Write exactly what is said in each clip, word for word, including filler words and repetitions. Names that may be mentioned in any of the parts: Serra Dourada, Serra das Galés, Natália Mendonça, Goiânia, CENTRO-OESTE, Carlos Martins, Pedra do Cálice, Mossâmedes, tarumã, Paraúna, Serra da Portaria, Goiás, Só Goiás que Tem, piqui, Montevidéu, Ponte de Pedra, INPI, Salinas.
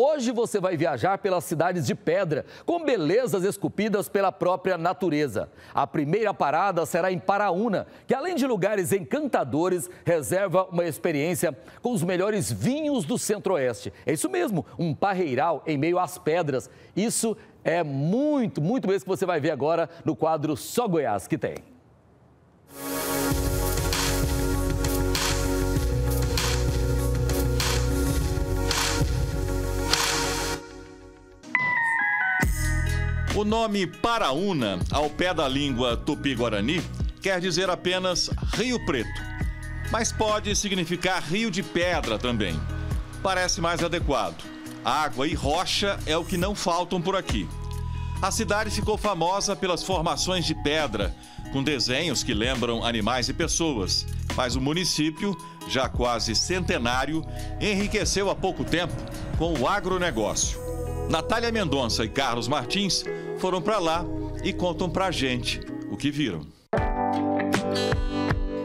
Hoje você vai viajar pelas cidades de pedra, com belezas esculpidas pela própria natureza. A primeira parada será em Paraúna, que além de lugares encantadores, reserva uma experiência com os melhores vinhos do Centro-Oeste. É isso mesmo, um parreiral em meio às pedras. Isso é muito, muito mesmo que você vai ver agora no quadro Só Goiás que Tem. O nome Paraúna, ao pé da língua tupi-guarani, quer dizer apenas Rio Preto, mas pode significar Rio de Pedra também. Parece mais adequado. Água e rocha é o que não faltam por aqui. A cidade ficou famosa pelas formações de pedra, com desenhos que lembram animais e pessoas, mas o município, já quase centenário, enriqueceu há pouco tempo com o agronegócio. Natália Mendonça e Carlos Martins foram para lá e contam pra gente o que viram.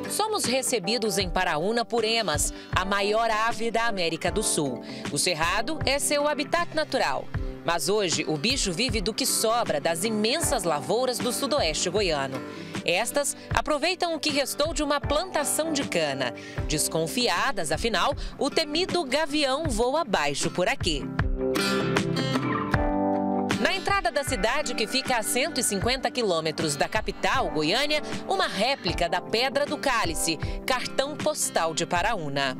Somos recebidos em Paraúna por emas, a maior ave da América do Sul. O cerrado é seu habitat natural. Mas hoje o bicho vive do que sobra das imensas lavouras do sudoeste goiano. Estas aproveitam o que restou de uma plantação de cana. Desconfiadas, afinal, o temido gavião voa abaixo por aqui. Na entrada da cidade, que fica a cento e cinquenta quilômetros da capital, Goiânia, uma réplica da Pedra do Cálice, cartão postal de Paraúna.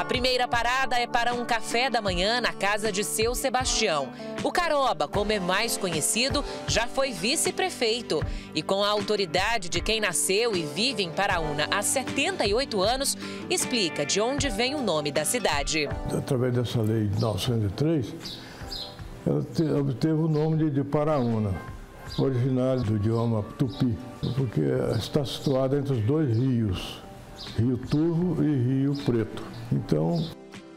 A primeira parada é para um café da manhã na casa de seu Sebastião. O Caroba, como é mais conhecido, já foi vice-prefeito. E com a autoridade de quem nasceu e vive em Paraúna há setenta e oito anos, explica de onde vem o nome da cidade. Através dessa lei de novecentos e três, ela obteve o nome de Paraúna, originário do idioma tupi, porque está situada entre os dois rios, Rio Turvo e Rio Preto. Então,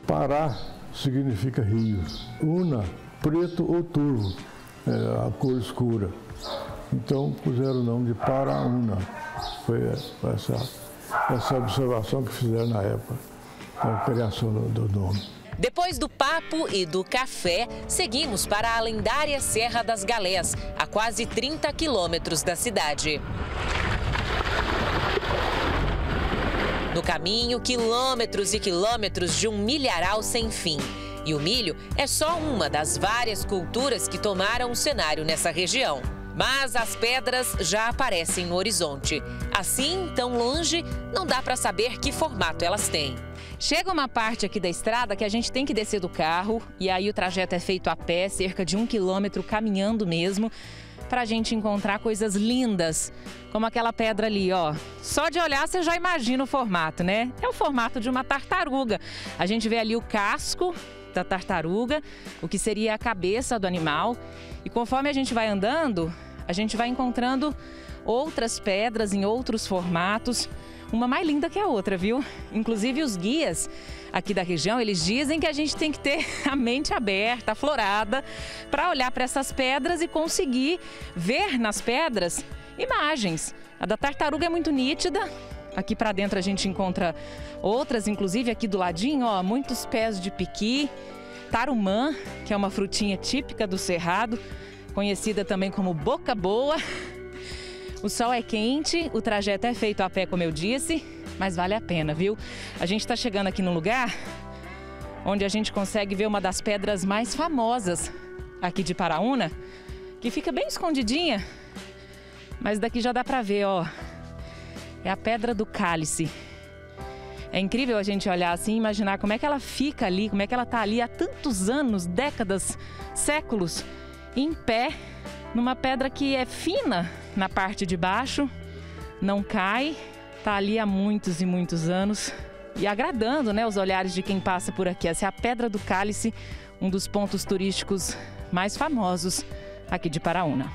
Pará significa rio. Una, preto ou turvo, é a cor escura. Então, puseram o nome de Paraúna. Foi essa, essa observação que fizeram na época, na criação do, do nome. Depois do papo e do café, seguimos para a lendária Serra das Galés, a quase trinta quilômetros da cidade. No caminho, quilômetros e quilômetros de um milharal sem fim. E o milho é só uma das várias culturas que tomaram o cenário nessa região. Mas as pedras já aparecem no horizonte. Assim, tão longe, não dá para saber que formato elas têm. Chega uma parte aqui da estrada que a gente tem que descer do carro, e aí o trajeto é feito a pé, cerca de um quilômetro, caminhando mesmo, para a gente encontrar coisas lindas, como aquela pedra ali, ó. Só de olhar você já imagina o formato, né? É o formato de uma tartaruga. A gente vê ali o casco da tartaruga, o que seria a cabeça do animal. E conforme a gente vai andando, a gente vai encontrando outras pedras em outros formatos, uma mais linda que a outra, viu? Inclusive os guias aqui da região, eles dizem que a gente tem que ter a mente aberta, aflorada, para olhar para essas pedras e conseguir ver nas pedras imagens. A da tartaruga é muito nítida. Aqui para dentro a gente encontra outras, inclusive aqui do ladinho, ó, muitos pés de piqui, tarumã, que é uma frutinha típica do cerrado, conhecida também como boca boa. O sol é quente, o trajeto é feito a pé, como eu disse, mas vale a pena, viu? A gente está chegando aqui num lugar onde a gente consegue ver uma das pedras mais famosas aqui de Paraúna, que fica bem escondidinha, mas daqui já dá para ver, ó. É a Pedra do Cálice. É incrível a gente olhar assim e imaginar como é que ela fica ali, como é que ela tá ali há tantos anos, décadas, séculos, em pé, numa pedra que é fina na parte de baixo, não cai, tá ali há muitos e muitos anos e agradando, né, os olhares de quem passa por aqui. Essa é a Pedra do Cálice, um dos pontos turísticos mais famosos aqui de Paraúna.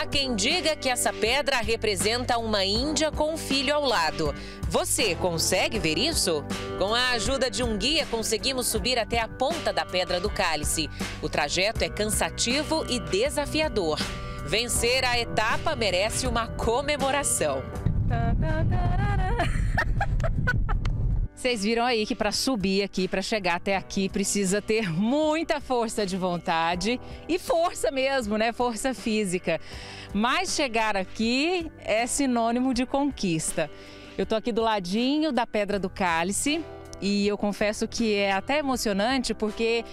Há quem diga que essa pedra representa uma índia com um filho ao lado. Você consegue ver isso? Com a ajuda de um guia, conseguimos subir até a ponta da Pedra do Cálice. O trajeto é cansativo e desafiador. Vencer a etapa merece uma comemoração. Vocês viram aí que para subir aqui, para chegar até aqui, precisa ter muita força de vontade e força mesmo, né? Força física. Mas chegar aqui é sinônimo de conquista. Eu tô aqui do ladinho da Pedra do Cálice e eu confesso que é até emocionante porque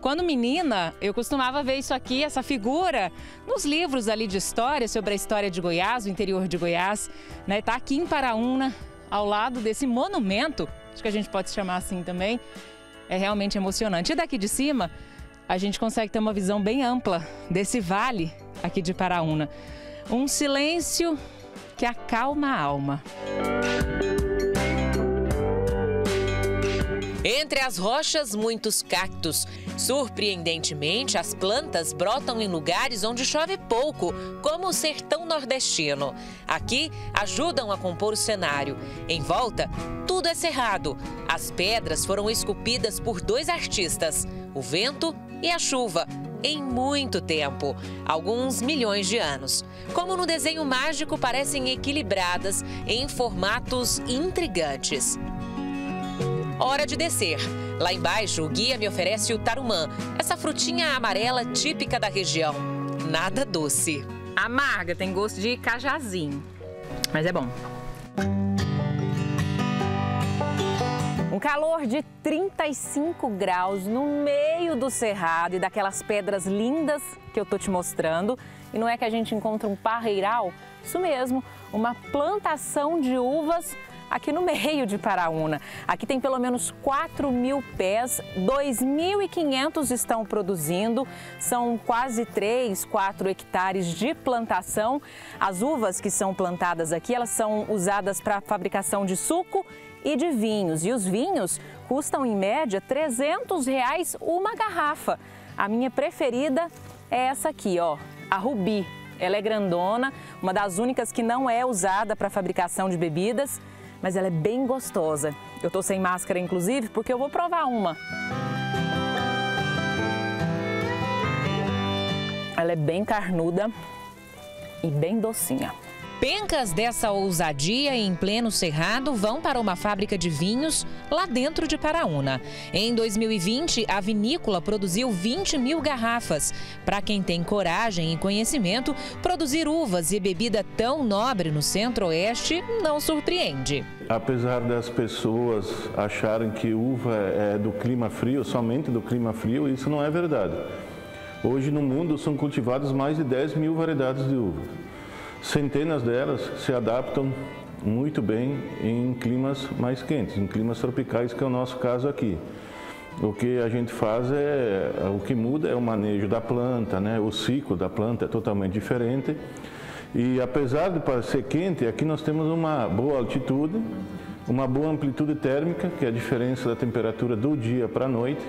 quando menina, eu costumava ver isso aqui, essa figura, nos livros ali de história, sobre a história de Goiás, o interior de Goiás, né? Tá aqui em Paraúna, ao lado desse monumento, acho que a gente pode chamar assim também, é realmente emocionante. E daqui de cima, a gente consegue ter uma visão bem ampla desse vale aqui de Paraúna. Um silêncio que acalma a alma. Entre as rochas, muitos cactos. Surpreendentemente, as plantas brotam em lugares onde chove pouco, como o sertão nordestino. Aqui, ajudam a compor o cenário. Em volta, tudo é cerrado. As pedras foram esculpidas por dois artistas, o vento e a chuva, em muito tempo, alguns milhões de anos. Como no desenho mágico, parecem equilibradas em formatos intrigantes. Hora de descer. Lá embaixo, o guia me oferece o tarumã, essa frutinha amarela típica da região. Nada doce. Amarga, tem gosto de cajazinho, mas é bom. Um calor de trinta e cinco graus no meio do cerrado e daquelas pedras lindas que eu tô te mostrando. E não é que a gente encontra um parreiral? Isso mesmo, uma plantação de uvas aqui no meio de Paraúna. Aqui tem pelo menos quatro mil pés, dois mil e quinhentos estão produzindo, são quase três, quatro hectares de plantação. As uvas que são plantadas aqui, elas são usadas para a fabricação de suco e de vinhos. E os vinhos custam, em média, trezentos reais uma garrafa. A minha preferida é essa aqui, ó, a Rubi. Ela é grandona, uma das únicas que não é usada para fabricação de bebidas, mas ela é bem gostosa. Eu tô sem máscara, inclusive, porque eu vou provar uma. Ela é bem carnuda e bem docinha. Pencas dessa ousadia em pleno cerrado vão para uma fábrica de vinhos lá dentro de Paraúna. Em dois mil e vinte, a vinícola produziu vinte mil garrafas. Para quem tem coragem e conhecimento, produzir uvas e bebida tão nobre no Centro-Oeste não surpreende. Apesar das pessoas acharem que uva é do clima frio, somente do clima frio, isso não é verdade. Hoje no mundo são cultivadas mais de dez mil variedades de uva. Centenas delas se adaptam muito bem em climas mais quentes, em climas tropicais, que é o nosso caso aqui. O que a gente faz é, o que muda é o manejo da planta, né? O ciclo da planta é totalmente diferente. E apesar de parecer quente, aqui nós temos uma boa altitude, uma boa amplitude térmica, que é a diferença da temperatura do dia para a noite.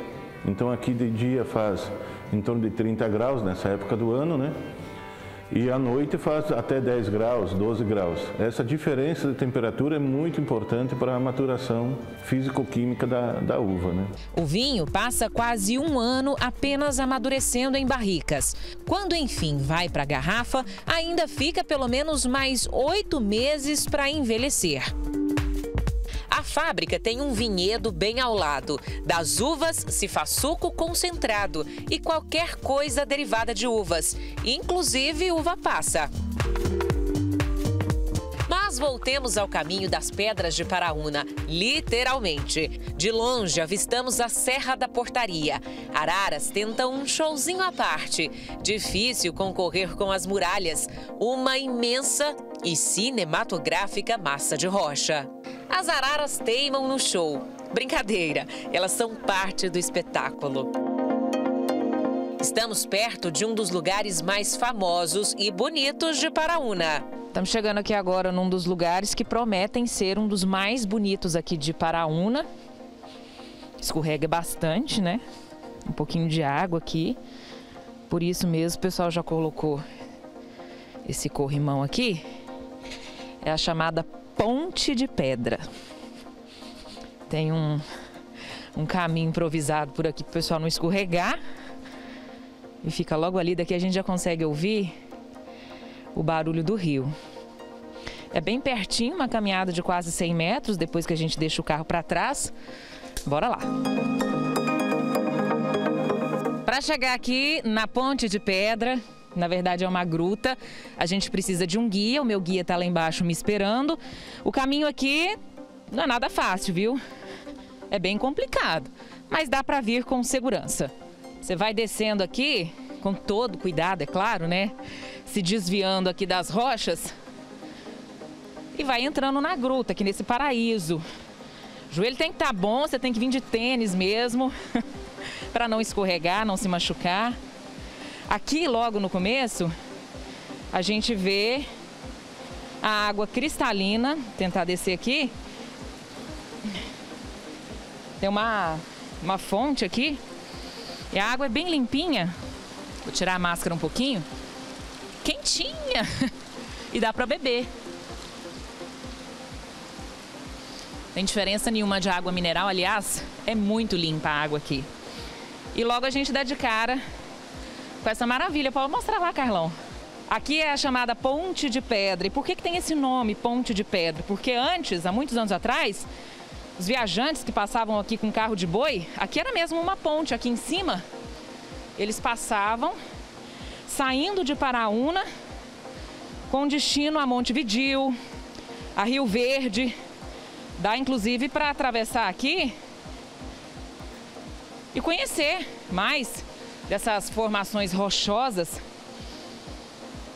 Então aqui de dia faz em torno de trinta graus nessa época do ano, né? E à noite faz até dez graus, doze graus. Essa diferença de temperatura é muito importante para a maturação físico-química da, da uva, né? O vinho passa quase um ano apenas amadurecendo em barricas. Quando, enfim, vai para a garrafa, ainda fica pelo menos mais oito meses para envelhecer. A fábrica tem um vinhedo bem ao lado. Das uvas se faz suco concentrado e qualquer coisa derivada de uvas, inclusive uva passa. Mas voltemos ao caminho das pedras de Paraúna, literalmente. De longe, avistamos a Serra da Portaria. Araras tentam um showzinho à parte. Difícil concorrer com as muralhas, uma imensa e cinematográfica massa de rocha. As araras teimam no show. Brincadeira, elas são parte do espetáculo. Estamos perto de um dos lugares mais famosos e bonitos de Paraúna. Estamos chegando aqui agora num dos lugares que prometem ser um dos mais bonitos aqui de Paraúna. Escorrega bastante, né? Um pouquinho de água aqui. Por isso mesmo o pessoal já colocou esse corrimão aqui. É a chamada Ponte de Pedra. Tem um, um caminho improvisado por aqui para o pessoal não escorregar. E fica logo ali, daqui a gente já consegue ouvir o barulho do rio. É bem pertinho, uma caminhada de quase cem metros, depois que a gente deixa o carro para trás. Bora lá! Para chegar aqui na Ponte de Pedra, na verdade é uma gruta, a gente precisa de um guia, o meu guia está lá embaixo me esperando. O caminho aqui não é nada fácil, viu? É bem complicado, mas dá para vir com segurança. Você vai descendo aqui, com todo cuidado, é claro, né? Se desviando aqui das rochas e vai entrando na gruta, aqui nesse paraíso. O joelho tem que estar bom, você tem que vir de tênis mesmo. Para não escorregar, não se machucar. Aqui, logo no começo, a gente vê a água cristalina. Vou tentar descer aqui. Tem uma, uma fonte aqui. E a água é bem limpinha. Vou tirar a máscara um pouquinho. Quentinha! E dá para beber. Não tem diferença nenhuma de água mineral. Aliás, é muito limpa a água aqui. E logo a gente dá de cara com essa maravilha. Pode mostrar lá, Carlão. Aqui é a chamada Ponte de Pedra. E por que que tem esse nome, Ponte de Pedra? Porque antes, há muitos anos atrás, os viajantes que passavam aqui com carro de boi, aqui era mesmo uma ponte. Aqui em cima, eles passavam saindo de Paraúna com destino a Montevidéu, a Rio Verde. Dá, inclusive, para atravessar aqui e conhecer mais dessas formações rochosas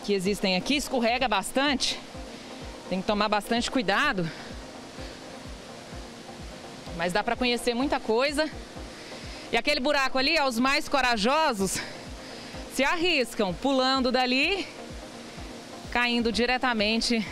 que existem aqui. Escorrega bastante, tem que tomar bastante cuidado, mas dá para conhecer muita coisa. E aquele buraco ali, ó, os mais corajosos se arriscam pulando dali, caindo diretamente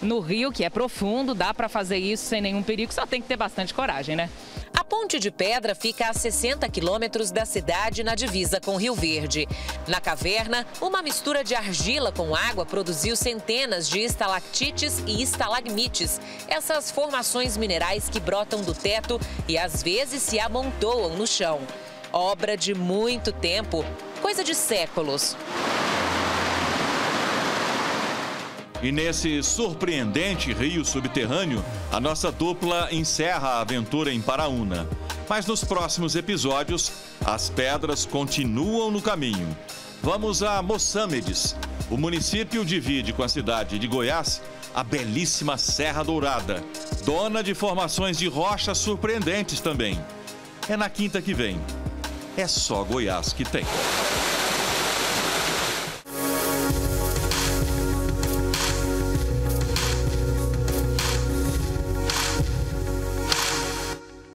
no rio, que é profundo. Dá para fazer isso sem nenhum perigo, só tem que ter bastante coragem, né? A Ponte de Pedra fica a sessenta quilômetros da cidade, na divisa com Rio Verde. Na caverna, uma mistura de argila com água produziu centenas de estalactites e estalagmites, essas formações minerais que brotam do teto e às vezes se amontoam no chão. Obra de muito tempo, coisa de séculos. E nesse surpreendente rio subterrâneo, a nossa dupla encerra a aventura em Paraúna. Mas nos próximos episódios, as pedras continuam no caminho. Vamos a Mossâmedes. O município divide com a cidade de Goiás a belíssima Serra Dourada, dona de formações de rochas surpreendentes também. É na quinta que vem. É só Goiás que tem.